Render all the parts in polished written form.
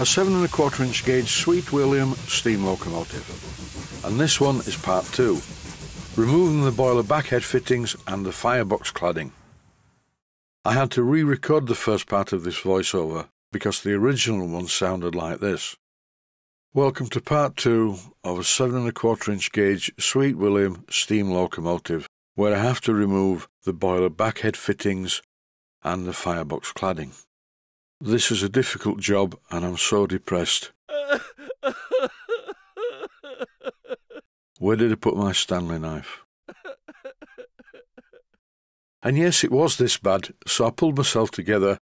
a 7 1/4 inch gauge Sweet William steam locomotive. And this one is part two, removing the boiler backhead fittings and the firebox cladding. I had to re-record the first part of this voiceover because the original one sounded like this. Welcome to part two of a 7 1/4 inch gauge Sweet William steam locomotive, where I have to remove the boiler backhead fittings and the firebox cladding. This is a difficult job and I'm so depressed. Where did I put my Stanley knife? And yes, it was this bad, so I pulled myself together,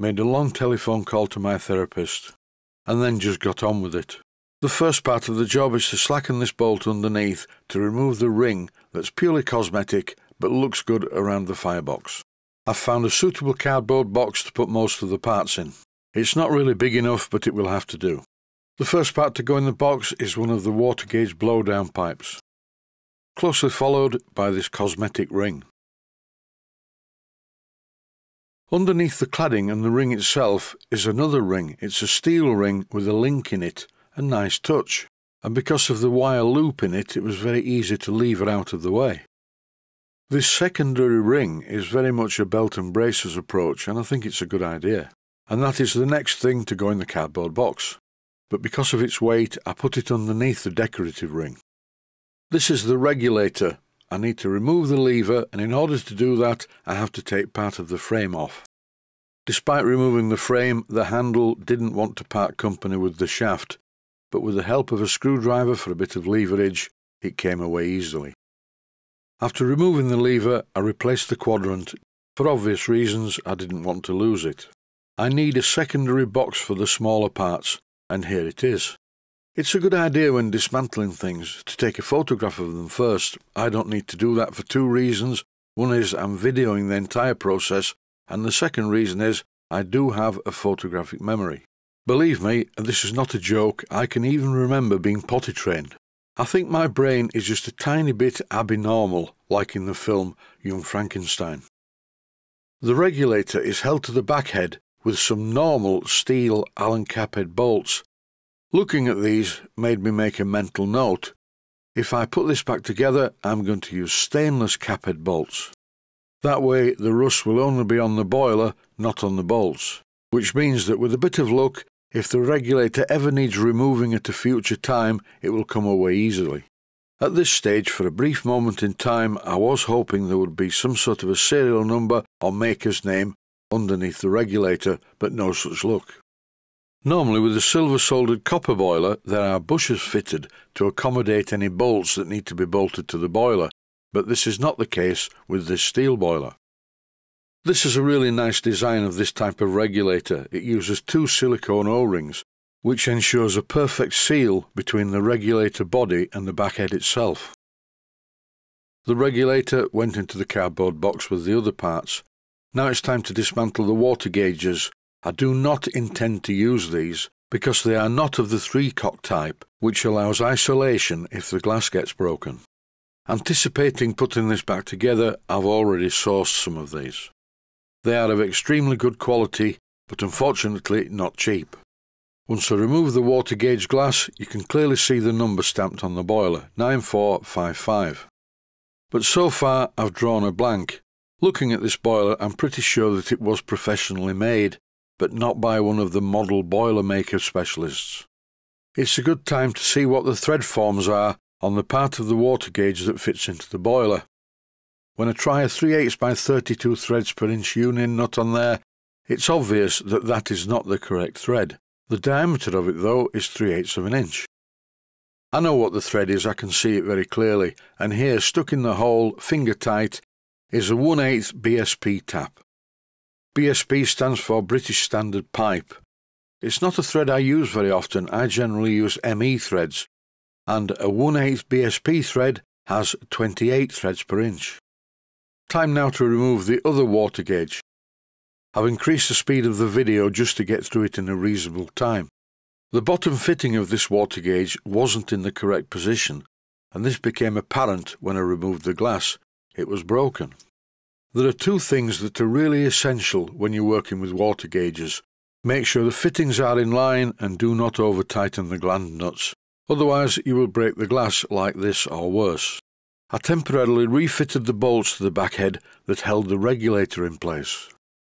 made a long telephone call to my therapist, and then just got on with it. The first part of the job is to slacken this bolt underneath to remove the ring that's purely cosmetic but looks good around the firebox. I've found a suitable cardboard box to put most of the parts in. It's not really big enough, but it will have to do. The first part to go in the box is one of the water gauge blowdown pipes, closely followed by this cosmetic ring. Underneath the cladding and the ring itself is another ring. It's a steel ring with a link in it, a nice touch. And because of the wire loop in it, it was very easy to lever out of the way. This secondary ring is very much a belt and braces approach, and I think it's a good idea. And that is the next thing to go in the cardboard box. But because of its weight, I put it underneath the decorative ring. This is the regulator. I need to remove the lever, and in order to do that, I have to take part of the frame off. Despite removing the frame, the handle didn't want to part company with the shaft, but with the help of a screwdriver for a bit of leverage, it came away easily. After removing the lever, I replaced the quadrant. For obvious reasons, I didn't want to lose it. I need a secondary box for the smaller parts, and here it is. It's a good idea when dismantling things to take a photograph of them first. I don't need to do that for two reasons. One is I'm videoing the entire process, and the second reason is I do have a photographic memory. Believe me, this is not a joke. I can even remember being potty trained. I think my brain is just a tiny bit abnormal, like in the film Young Frankenstein. The regulator is held to the backhead with some normal steel Allen cap head bolts. Looking at these made me make a mental note. If I put this back together, I'm going to use stainless cap head bolts. That way the rust will only be on the boiler, not on the bolts. Which means that with a bit of luck, if the regulator ever needs removing at a future time, it will come away easily. At this stage, for a brief moment in time, I was hoping there would be some sort of a serial number or maker's name underneath the regulator, but no such luck. Normally with a silver-soldered copper boiler, there are bushers fitted to accommodate any bolts that need to be bolted to the boiler, but this is not the case with this steel boiler. This is a really nice design of this type of regulator. It uses two silicone O-rings, which ensures a perfect seal between the regulator body and the backhead itself. The regulator went into the cardboard box with the other parts. Now it's time to dismantle the water gauges. I do not intend to use these because they are not of the three-cock type, which allows isolation if the glass gets broken. Anticipating putting this back together, I've already sourced some of these. They are of extremely good quality, but unfortunately not cheap. Once I remove the water gauge glass, you can clearly see the number stamped on the boiler, 9455. But so far I've drawn a blank. Looking at this boiler, I'm pretty sure that it was professionally made, but not by one of the model boilermaker specialists. It's a good time to see what the thread forms are on the part of the water gauge that fits into the boiler. When I try a 3/8 by 32 threads per inch union nut on there, it's obvious that that is not the correct thread. The diameter of it though is 3/8 of an inch. I know what the thread is, I can see it very clearly, and here stuck in the hole, finger tight, is a 1/8 BSP tap. BSP stands for British Standard Pipe. It's not a thread I use very often. I generally use ME threads, and a 1/8 BSP thread has 28 threads per inch. Time now to remove the other water gauge. I've increased the speed of the video just to get through it in a reasonable time. The bottom fitting of this water gauge wasn't in the correct position, and this became apparent when I removed the glass. It was broken. There are two things that are really essential when you're working with water gauges. Make sure the fittings are in line and do not over tighten the gland nuts, otherwise you will break the glass like this or worse. I temporarily refitted the bolts to the back head that held the regulator in place.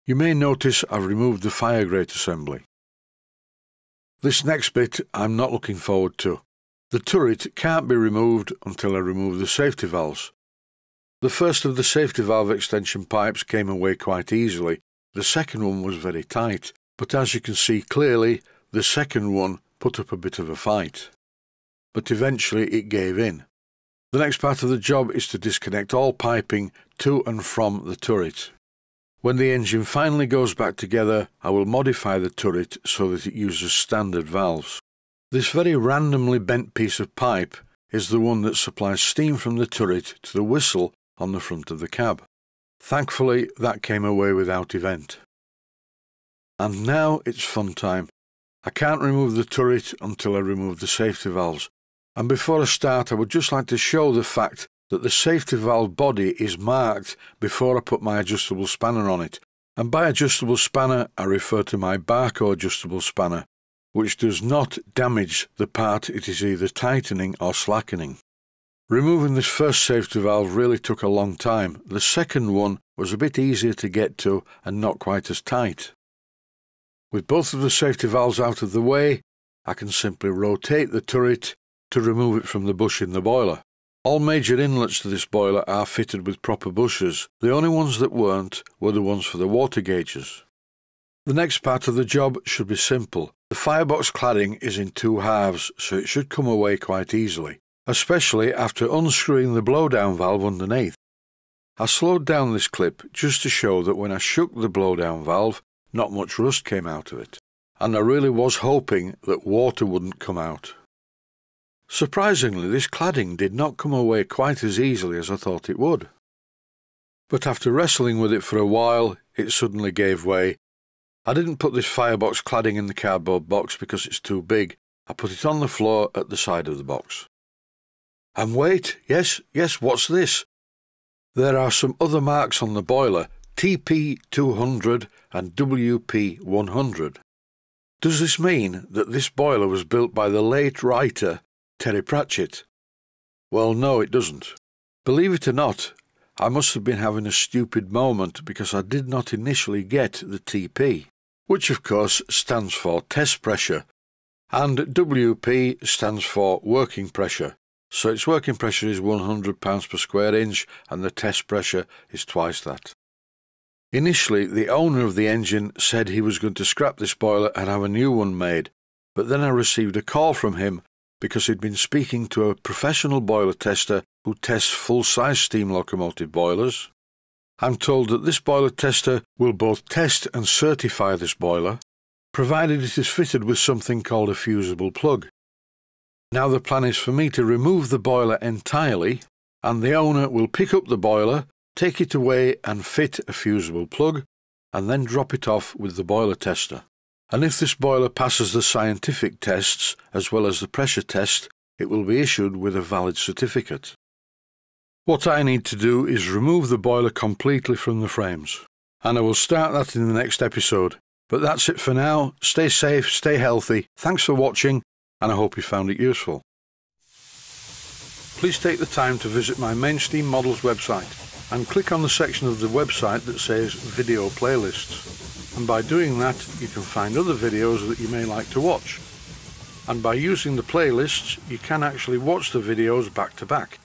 You may notice I've removed the fire grate assembly. This next bit I'm not looking forward to. The turret can't be removed until I remove the safety valves. The first of the safety valve extension pipes came away quite easily. The second one was very tight, but as you can see clearly, the second one put up a bit of a fight. But eventually it gave in. The next part of the job is to disconnect all piping to and from the turret. When the engine finally goes back together, I will modify the turret so that it uses standard valves. This very randomly bent piece of pipe is the one that supplies steam from the turret to the whistle on the front of the cab. Thankfully, that came away without event. And now it's fun time. I can't remove the turret until I remove the safety valves. And before I start, I would just like to show the fact that the safety valve body is marked before I put my adjustable spanner on it. And by adjustable spanner, I refer to my Barco adjustable spanner, which does not damage the part it is either tightening or slackening. Removing this first safety valve really took a long time. The second one was a bit easier to get to and not quite as tight. With both of the safety valves out of the way, I can simply rotate the turret to remove it from the bush in the boiler. All major inlets to this boiler are fitted with proper bushes. The only ones that weren't were the ones for the water gauges. The next part of the job should be simple. The firebox cladding is in two halves, so it should come away quite easily, especially after unscrewing the blowdown valve underneath. I slowed down this clip just to show that when I shook the blowdown valve, not much rust came out of it, and I really was hoping that water wouldn't come out. Surprisingly, this cladding did not come away quite as easily as I thought it would. But after wrestling with it for a while, it suddenly gave way. I didn't put this firebox cladding in the cardboard box because it's too big. I put it on the floor at the side of the box. And wait, yes, what's this? There are some other marks on the boiler, TP200 and WP100. Does this mean that this boiler was built by the late writer Terry Pratchett? Well, no, it doesn't. Believe it or not, I must have been having a stupid moment because I did not initially get the TP, which of course stands for test pressure, and WP stands for working pressure. So its working pressure is 100 pounds per square inch and the test pressure is twice that. Initially, the owner of the engine said he was going to scrap this boiler and have a new one made, but then I received a call from him because he'd been speaking to a professional boiler tester who tests full-size steam locomotive boilers. I'm told that this boiler tester will both test and certify this boiler, provided it is fitted with something called a fusible plug. Now the plan is for me to remove the boiler entirely, and the owner will pick up the boiler, take it away and fit a fusible plug, and then drop it off with the boiler tester. And if this boiler passes the scientific tests as well as the pressure test, it will be issued with a valid certificate. What I need to do is remove the boiler completely from the frames, and I will start that in the next episode. But that's it for now. Stay safe, stay healthy. Thanks for watching, and I hope you found it useful. Please take the time to visit my Mainsteam Models website and click on the section of the website that says Video Playlists. And by doing that, you can find other videos that you may like to watch. And by using the playlists, you can actually watch the videos back to back.